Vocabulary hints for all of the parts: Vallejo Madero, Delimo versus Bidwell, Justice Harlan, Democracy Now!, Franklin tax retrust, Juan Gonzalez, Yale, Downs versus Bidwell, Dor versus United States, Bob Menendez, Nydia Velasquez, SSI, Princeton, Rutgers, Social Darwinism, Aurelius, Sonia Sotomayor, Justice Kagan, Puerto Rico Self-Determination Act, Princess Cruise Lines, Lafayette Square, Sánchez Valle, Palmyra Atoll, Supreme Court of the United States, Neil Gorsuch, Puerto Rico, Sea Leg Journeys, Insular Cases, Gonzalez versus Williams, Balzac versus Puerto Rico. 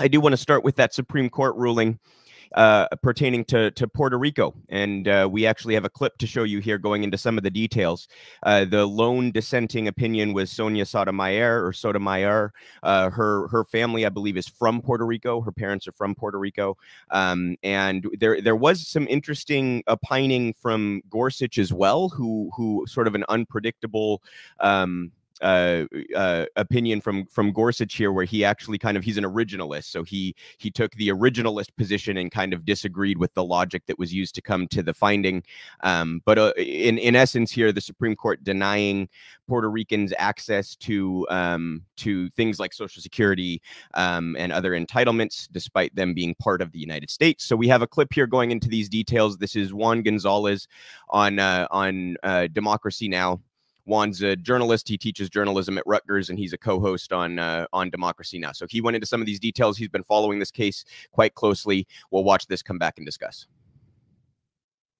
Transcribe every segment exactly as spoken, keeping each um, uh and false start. I do want to start with that Supreme Court ruling uh, pertaining to, to Puerto Rico. And uh, we actually have a clip to show you here going into some of the details. Uh, the lone dissenting opinion was Sonia Sotomayor or Sotomayor. Uh, her, her family, I believe, is from Puerto Rico. Her parents are from Puerto Rico. Um, and there, there was some interesting opining from Gorsuch as well, who, who sort of an unpredictable, um, Uh, uh, opinion from from Gorsuch here, where he actually kind of he's an originalist, so he he took the originalist position and kind of disagreed with the logic that was used to come to the finding. Um, but uh, in in essence, here the Supreme Court denying Puerto Ricans access to um, to things like Social Security um, and other entitlements, despite them being part of the United States. So we have a clip here going into these details. This is Juan Gonzalez on uh, on uh, Democracy Now. Juan's a journalist. He teaches journalism at Rutgers, and he's a co-host on uh, on Democracy Now! So he went into some of these details. He's been following this case quite closely. We'll watch this, come back, and discuss.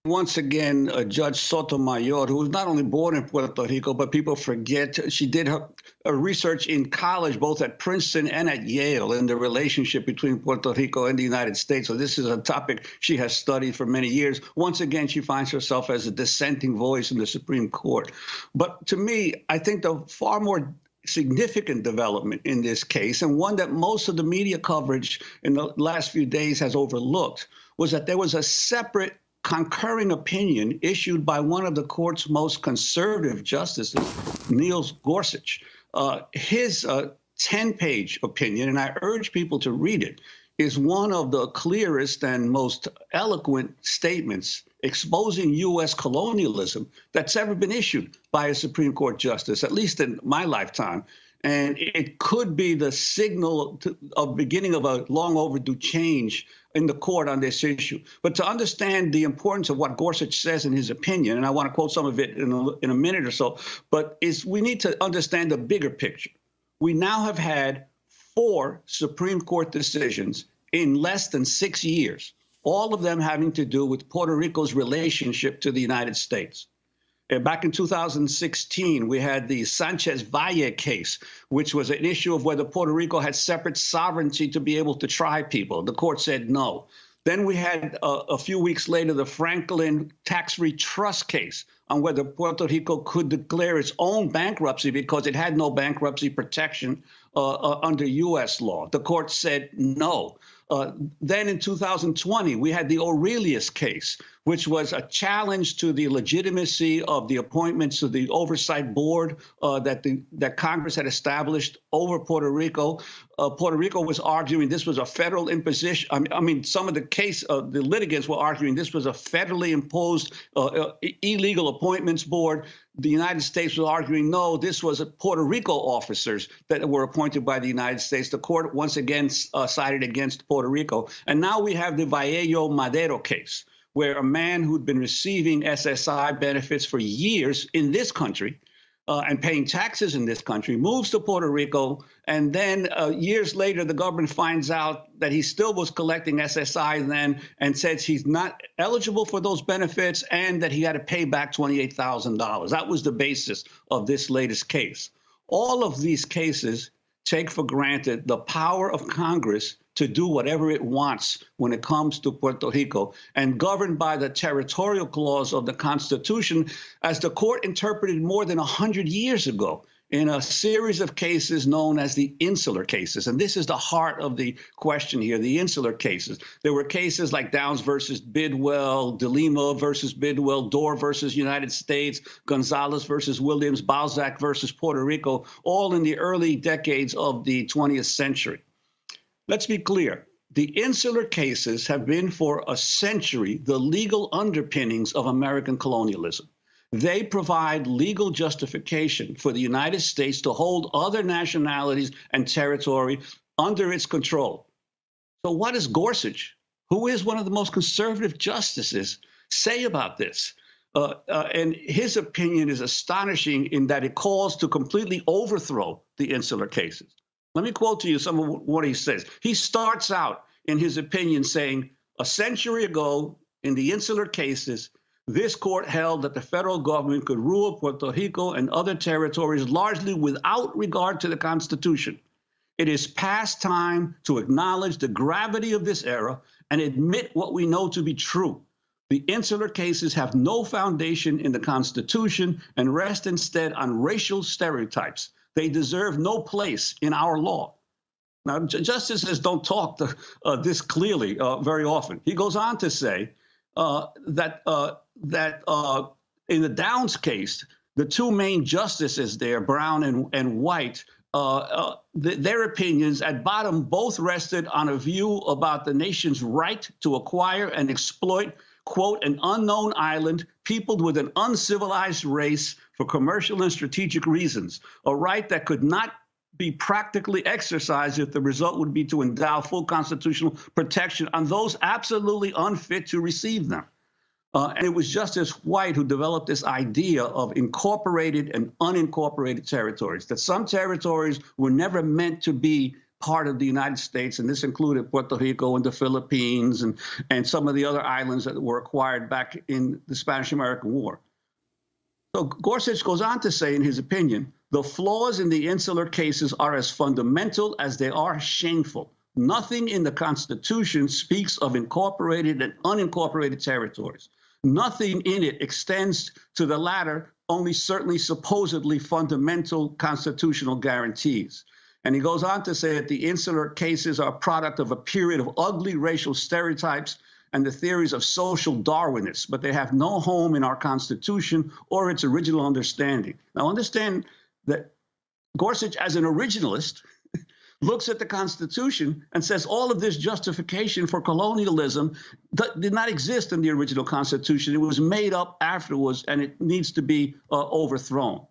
Once again, uh, Judge Sotomayor, who was not only born in Puerto Rico, but people forget she did her uh, research in college, both at Princeton and at Yale, in the relationship between Puerto Rico and the United States. So this is a topic she has studied for many years. Once again, she finds herself as a dissenting voice in the Supreme Court. But to me, I think the far more significant development in this case, and one that most of the media coverage in the last few days has overlooked, was that there was a separate concurring opinion issued by one of the court's most conservative justices, Neil Gorsuch. Uh, his ten-page uh, opinion, and I urge people to read it, is one of the clearest and most eloquent statements exposing U S colonialism that's ever been issued by a Supreme Court justice, at least in my lifetime. And it could be the signal to, of beginning of a long overdue change in the court on this issue. But to understand the importance of what Gorsuch says in his opinion, and I want to quote some of it in a, in a minute or so, but is we need to understand the bigger picture. We now have had four Supreme Court decisions in less than six years, all of them having to do with Puerto Rico's relationship to the United States. Back in two thousand sixteen, we had the Sánchez Valle case, which was an issue of whether Puerto Rico had separate sovereignty to be able to try people. The court said no. Then we had, uh, a few weeks later, the Franklin tax retrust case on whether Puerto Rico could declare its own bankruptcy because it had no bankruptcy protection uh, uh, under U S law. The court said no. Uh, then in two thousand twenty, we had the Aurelius case, which was a challenge to the legitimacy of the appointments of the oversight board uh, that the that Congress had established over Puerto Rico. Uh, Puerto Rico was arguing this was a federal imposition. I mean, I mean some of the case uh, the litigants were arguing this was a federally imposed uh, uh, illegal appointments board. The United States was arguing, no, this was a Puerto Rico officers that were appointed by the United States. The court once again uh, sided against Puerto Rico. And now we have the Vallejo Madero case, where a man who'd been receiving S S I benefits for years in this country uh, and paying taxes in this country moves to Puerto Rico. And then uh, years later, the government finds out that he still was collecting S S I then and says he's not eligible for those benefits and that he had to pay back twenty-eight thousand dollars. That was the basis of this latest case. All of these cases take for granted the power of Congress to do whatever it wants when it comes to Puerto Rico, and governed by the territorial clause of the Constitution, as the court interpreted more than one hundred years ago in a series of cases known as the Insular Cases. And this is the heart of the question here, the Insular Cases. There were cases like Downs versus Bidwell, Delimo versus Bidwell, Dor versus United States, Gonzalez versus Williams, Balzac versus Puerto Rico, all in the early decades of the twentieth century. Let's be clear. The Insular Cases have been for a century the legal underpinnings of American colonialism. They provide legal justification for the United States to hold other nationalities and territory under its control. So what does Gorsuch, who is one of the most conservative justices, say about this? Uh, uh, and his opinion is astonishing in that it calls to completely overthrow the Insular Cases. Let me quote to you some of what he says. He starts out in his opinion saying, a century ago in the Insular Cases, this court held that the federal government could rule Puerto Rico and other territories largely without regard to the Constitution. It is past time to acknowledge the gravity of this error and admit what we know to be true. The insular cases have no foundation in the Constitution and rest instead on racial stereotypes. They deserve no place in our law. Now, justices don't talk to, uh, this clearly uh, very often. He goes on to say uh, that, uh, that uh, in the Downs case, the two main justices there, Brown and, and White, Uh, uh, th their opinions at bottom both rested on a view about the nation's right to acquire and exploit, quote, an unknown island peopled with an uncivilized race for commercial and strategic reasons, a right that could not be practically exercised if the result would be to endow full constitutional protection on those absolutely unfit to receive them. Uh, and it was Justice White who developed this idea of incorporated and unincorporated territories, that some territories were never meant to be part of the United States, and this included Puerto Rico and the Philippines and, and some of the other islands that were acquired back in the Spanish-American War. So Gorsuch goes on to say, in his opinion, the flaws in the insular cases are as fundamental as they are shameful. Nothing in the Constitution speaks of incorporated and unincorporated territories. Nothing in it extends to the latter, only certainly supposedly fundamental constitutional guarantees. And he goes on to say that the insular cases are a product of a period of ugly racial stereotypes and the theories of social Darwinism, but they have no home in our Constitution or its original understanding. Now, understand that Gorsuch, as an originalist, looks at the Constitution and says all of this justification for colonialism did not exist in the original Constitution. It was made up afterwards, and it needs to be uh, overthrown.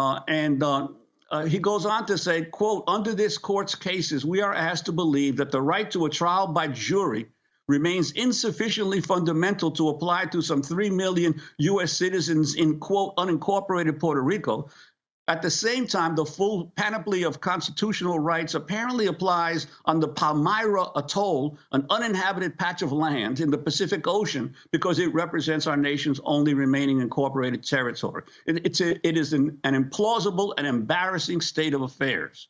Uh, and uh, uh, he goes on to say, quote, under this court's cases, we are asked to believe that the right to a trial by jury remains insufficiently fundamental to apply to some three million U S citizens in, quote, unincorporated Puerto Rico. At the same time, the full panoply of constitutional rights apparently applies on the Palmyra Atoll, an uninhabited patch of land in the Pacific Ocean, because it represents our nation's only remaining incorporated territory. It, it's a, it is an, an implausible and embarrassing state of affairs.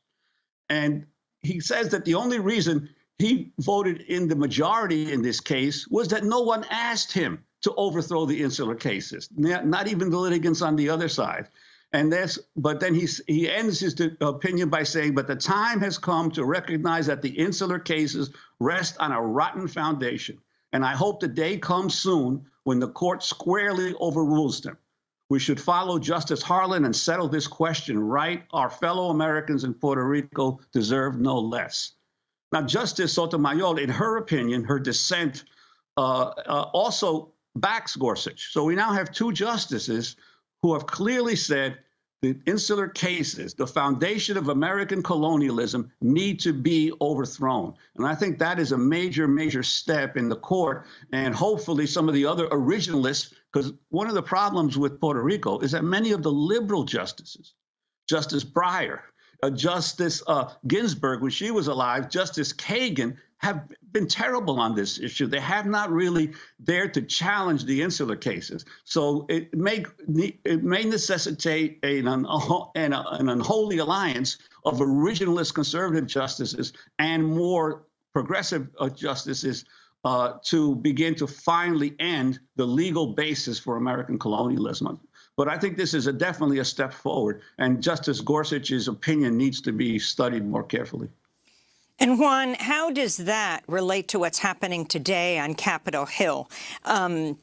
And he says that the only reason he voted in the majority in this case was that no one asked him to overthrow the insular cases, not even the litigants on the other side. And that's, but then he, he ends his opinion by saying, but the time has come to recognize that the insular cases rest on a rotten foundation. And I hope the day comes soon when the court squarely overrules them. We should follow Justice Harlan and settle this question right. Our fellow Americans in Puerto Rico deserve no less. Now, Justice Sotomayor, in her opinion, her dissent, uh, uh, also backs Gorsuch. So we now have two justices who have clearly said the insular cases, the foundation of American colonialism, need to be overthrown. And I think that is a major, major step in the court. And hopefully some of the other originalists, because one of the problems with Puerto Rico is that many of the liberal justices, Justice Breyer, uh, Justice uh, Ginsburg, when she was alive, Justice Kagan, have been terrible on this issue. They have not really dared to challenge the insular cases. So it may, it may necessitate an, an, an unholy alliance of originalist conservative justices and more progressive justices uh, to begin to finally end the legal basis for American colonialism. But I think this is a, definitely a step forward, and Justice Gorsuch's opinion needs to be studied more carefully. And, Juan, how does that relate to what's happening today on Capitol Hill, um,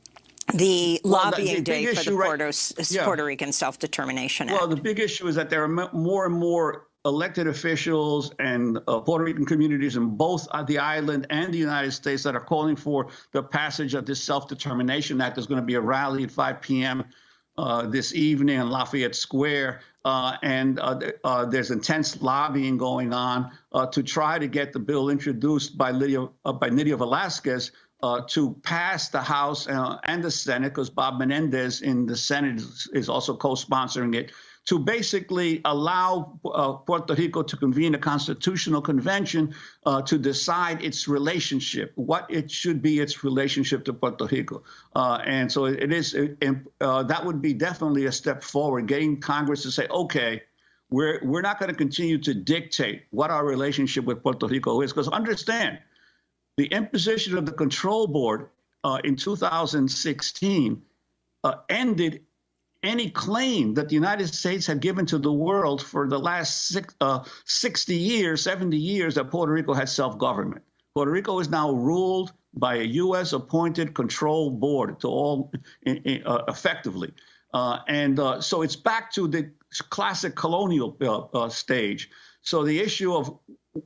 the well, lobbying the, the day for issue, the Puerto, right, yeah. Puerto Rican Self-Determination Act? Well, the big issue is that there are more and more elected officials and uh, Puerto Rican communities in both the island and the United States that are calling for the passage of this Self-Determination Act. There's going to be a rally at five P M Uh, this evening in Lafayette Square, uh, and uh, uh, there's intense lobbying going on uh, to try to get the bill introduced by, Lydia, uh, by Nydia Velasquez uh, to pass the House uh, and the Senate, because Bob Menendez in the Senate is, is also co-sponsoring it, to basically allow uh, Puerto Rico to convene a constitutional convention uh, to decide its relationship, what it should be its relationship to Puerto Rico. Uh, and so it is, it, uh, that would be definitely a step forward, getting Congress to say, okay, We're, we're not going to continue to dictate what our relationship with Puerto Rico is, because understand, the imposition of the control board uh, in two thousand sixteen uh, ended any claim that the United States had given to the world for the last six, uh, sixty years, seventy years that Puerto Rico had self-government. Puerto Rico is now ruled by a U S appointed control board to all in, in, uh, effectively. Uh, and uh, so it's back to the classic colonial uh, uh, stage. So the issue of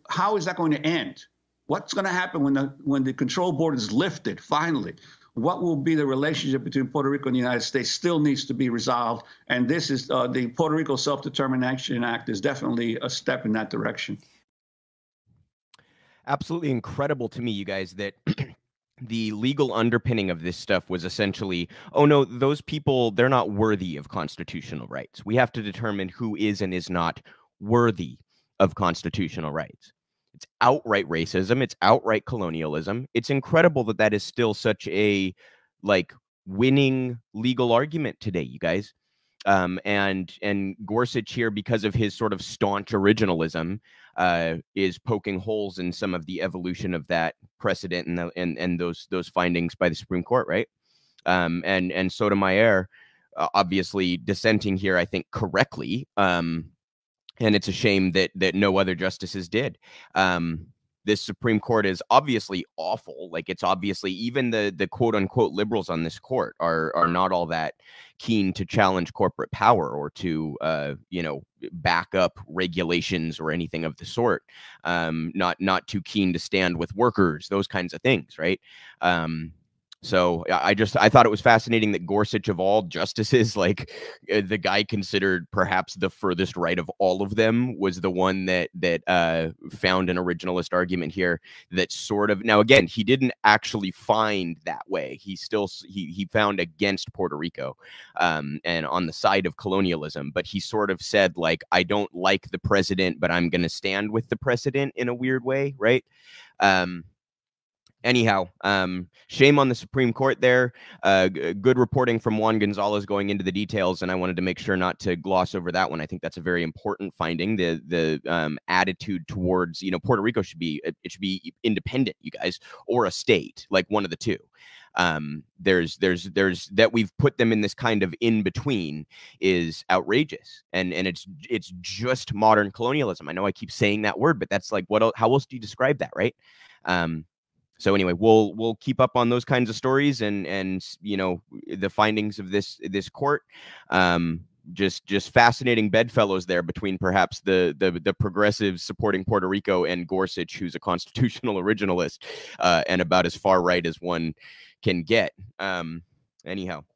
how is that going to end? What's going to happen when the, when the control board is lifted, finally? What will be the relationship between Puerto Rico and the United States still needs to be resolved. And this is uh, the Puerto Rico Self-Determination Act is definitely a step in that direction. Absolutely incredible to me, you guys, that the legal underpinning of this stuff was essentially, oh, no, those people, they're not worthy of constitutional rights. We have to determine who is and is not worthy of constitutional rights. It's outright racism. It's outright colonialism. It's incredible that that is still such a like winning legal argument today, you guys. Um, and and Gorsuch here, because of his sort of staunch originalism, uh, is poking holes in some of the evolution of that precedent and the, and and those those findings by the Supreme Court, right? Um, and and Sotomayor, uh, obviously dissenting here, I think correctly. Um, And it's a shame that that no other justices did. Um, this Supreme Court is obviously awful. Like, it's obviously even the the quote unquote liberals on this court are are not all that keen to challenge corporate power or to uh, you know back up regulations or anything of the sort. Um, not not too keen to stand with workers, those kinds of things, right? Um, So I just I thought it was fascinating that Gorsuch, of all justices, like the guy considered perhaps the furthest right of all of them, was the one that that uh, found an originalist argument here that sort of, now, again, he didn't actually find that way. He still he, he found against Puerto Rico um, and on the side of colonialism. But he sort of said, like, I don't like the precedent, but I'm going to stand with the precedent in a weird way. Right. Um Anyhow, um, shame on the Supreme Court there. Uh, good reporting from Juan Gonzalez going into the details, and I wanted to make sure not to gloss over that one. I think that's a very important finding. The the um, attitude towards, you know, Puerto Rico should be, it should be independent, you guys, or a state, like one of the two. Um, there's there's there's that we've put them in this kind of in between is outrageous, and and it's it's just modern colonialism. I know I keep saying that word, but that's like, what? How else do you describe that, right? Um, So anyway, we'll we'll keep up on those kinds of stories and and you know the findings of this this court. Um, just just fascinating bedfellows there between perhaps the the the progressives supporting Puerto Rico and Gorsuch, who's a constitutional originalist uh, and about as far right as one can get. Um, anyhow,